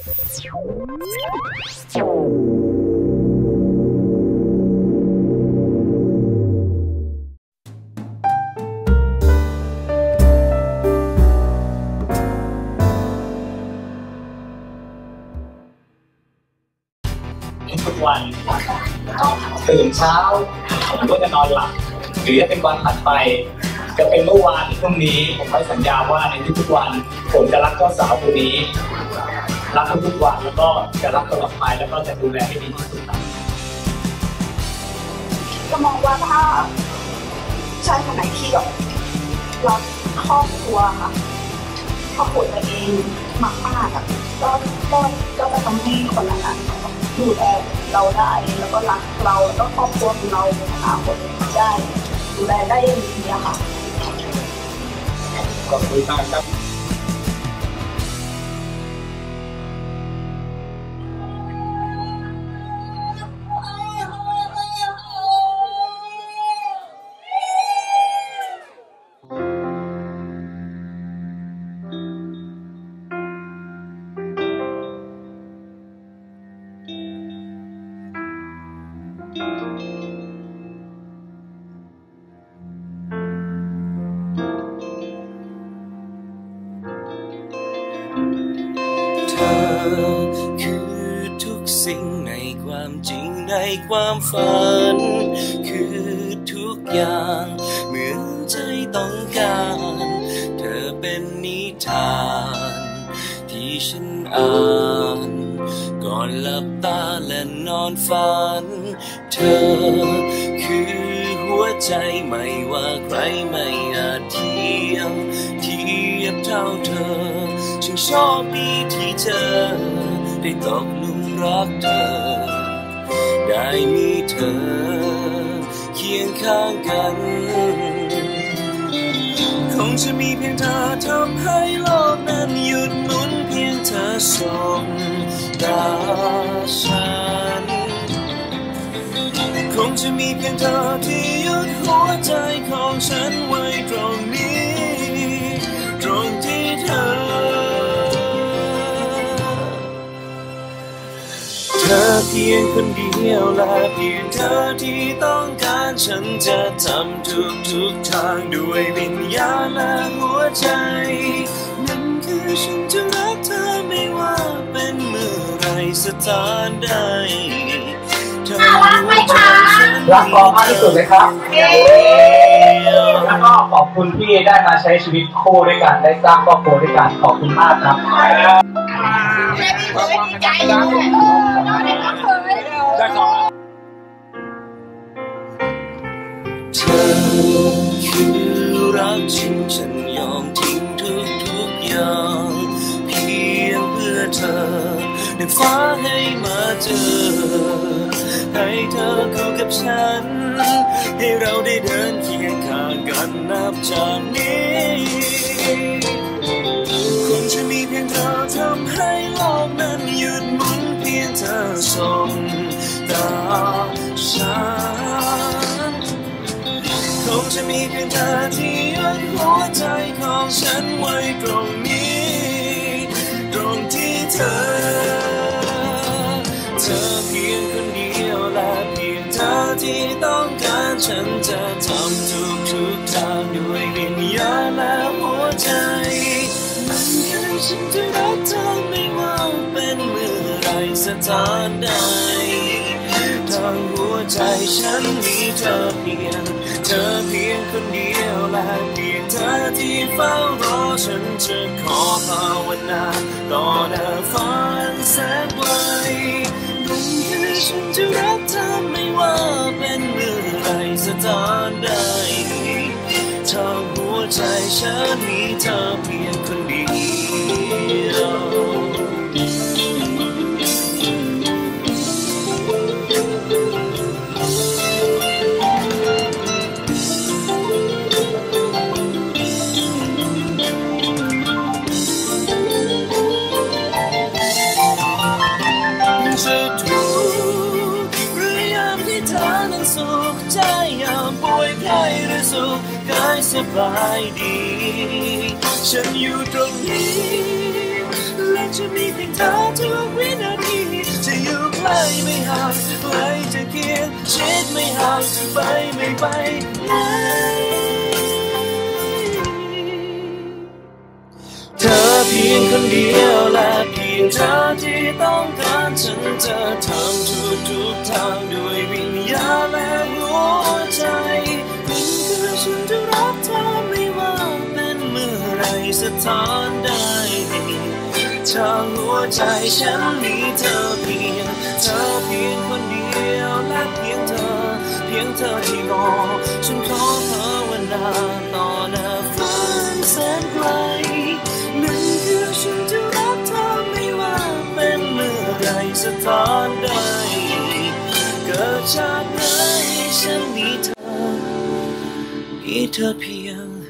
ทุกวันตื่นเช้าผมก็จะนอนหลับหรือจะเป็นวันถัดไปจะเป็นเมื่อวานพรุ่งนี้ผมให้สัญญาว่าในทุกๆวันผมจะรักเจ้าสาวคนนี้รักทุกๆวันแล้วก็จะรักตลอดไปแล้วก็จะดูแลให้ดีที่สุดครับก็มองว่าถ้าชายคนไหนที่แบบรักครอบครัวค่ะครอบครัวตัวเองมากๆอ่ะก็จะทำให้คนนั้นดูแลเราได้แล้วก็รักเราแล้วครอบครัวของเราในอนาคตได้ดูแลได้อย่างดีค่ะขอบคุณมากครับคือทุกสิ่งในความจริงในความฝันคือทุกอย่างเหมือนใจต้องการเธอเป็นนิทานที่ฉันอ่านก่อนหลับตาและนอนฝันเธอคือหัวใจไม่ว่าใครไม่อาจเทียบเท่าเธอฉันชอบดีที่เธอได้ตกหลุมรักเธอได้มีเธอเคียงข้างกันคงจะมีเพียงเธอทำให้โลกนั้นหยุดหมุนเพียงเธอส่องตาฉันคงจะมีเพียงเธอที่หยุดหัวใจของฉันไว้ตรงนี้ตรงที่เธอเพียงคนเดียวและเพียงเธอที่ต้องการฉันจะทำทุกทางด้วยวิญญาณและหัวใจนั่นคือฉันจะรักเธอไม่ว่าเป็นเมื่อไรสถานใดเธอรักไหมคะรักพ่อมากที่สุดเลยครับแล้วก็ขอบคุณที่ได้มาใช้ชีวิตคู่ด้วยกันได้สร้างครอบครัวด้วยกันขอบคุณมากครับเธอคือรักจริงฉันยอมทิ้งทุกอย่างเพียงเพื่อเธอในฟ้าให้มาเจอให้เธอคู่กับฉันให้เราได้เดินเคียงข้างกันนับจากนี้คงจะมีเพียงเธอทำให้โลกนั้นหยุดหมุนเพียงเธอส่งตาฉันคงจะมีเพียงเธอที่ยัดหัวใจของฉันไว้ตรงนี้ตรงที่เธอเพียงคนเดียวและเพียงเธอที่ต้องการฉันจะทำทุกทางด้วยวิญญาณและหัวใจมันคือฉันจะรักเธอไม่ว่าเป็นเมื่อไรสถานใดทางหัวใจฉันมีเธอเพียงคนเดียวและเพียงเธอที่เฝ้ารอฉันจะขอภาวนาต่อหน้าฟ้าแสนไกลฉันจะรักเธอไม่ว่าเป็นเมื่อไรสถานใดเธอหัวใจฉันมีเธอเพียงคนเดียวกายสบายดีฉันอยู่ตรงนี้และ จะมีเพียงเธอทุกวินาทีจะอยู่ใกล้ไม่ห่างไกลจะเคียงชิดไม่ห่างไปไม่ไปไหนเธอเพียงคนเดียวและเพียงเธอที่ต้องการฉันจะทำทุกทางด้วยวิญญาณและหัวใจเป็นคือฉันจะรักเธอไม่ว่าเป็นเมื่อไรสถานใดเธอหัวใจฉันมีเธอเพียงเธอเพียงคนเดียวและเพียงเธอที่รอฉันขอภาวนาต่อหน้าฟ้าแสนไกลนั่นคือฉันจะรักเธอไม่ว่าเป็นเมื่อไรสถานใดเกิดจากไหนฉันมีเธอเพียง